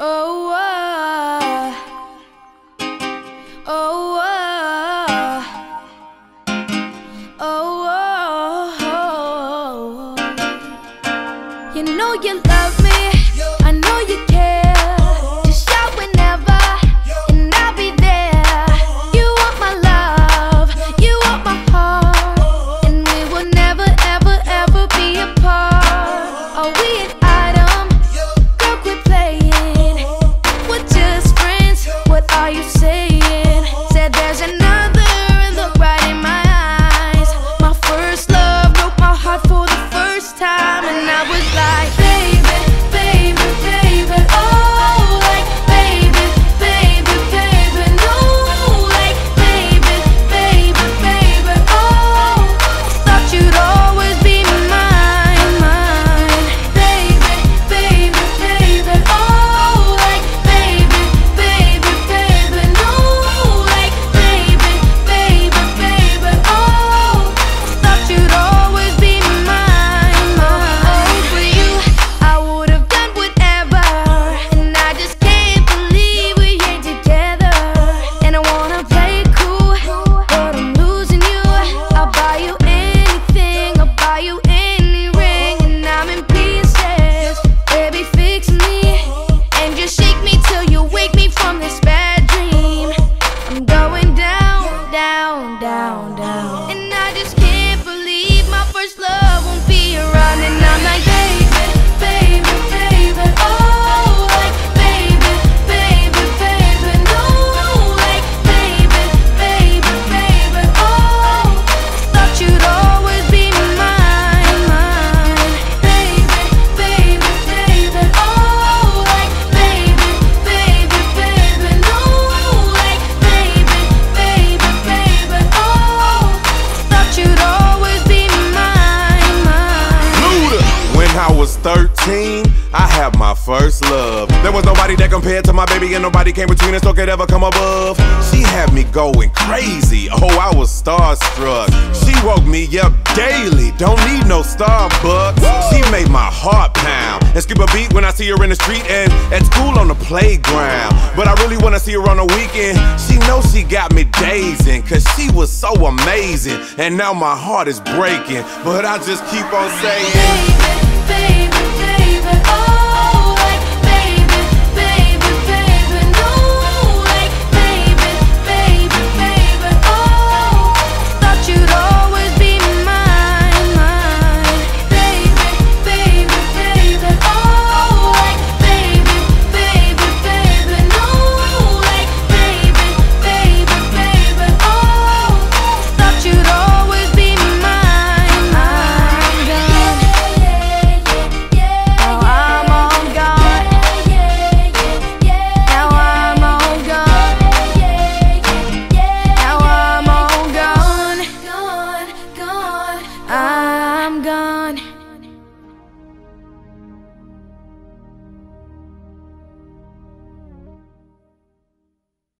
You know you love me, I know you care. Just shout whenever, and I'll be there. You want my love, you want my heart, and we will never, ever, ever be apart. Are we an item? Girl, quit playing. We're just friends, what are you saying? Said there's another, and look right in my eyes. My first love broke my heart for the first time, and I was like, and I just can't believe my first love won't be around. And I'm like, baby, baby, baby, oh, like, baby, baby, baby, no, like, baby, baby, baby, oh, I thought you'd always be mine, baby, baby, baby, oh, like, baby, baby, baby, no, like, baby, baby, baby, oh, you'd always be mine, When I was 13, I had my first love. There was nobody that compared to my baby, and nobody came between us, no could ever come above. She had me going crazy, oh, I was starstruck. She woke me up daily, don't need no Starbucks. She made my heart pound and skip a beat when I see her in the street and at school on the playground. But I really wanna see her on the weekend. She knows she got me dazing, cause she was so amazing. And now my heart is breaking, but I just keep on saying,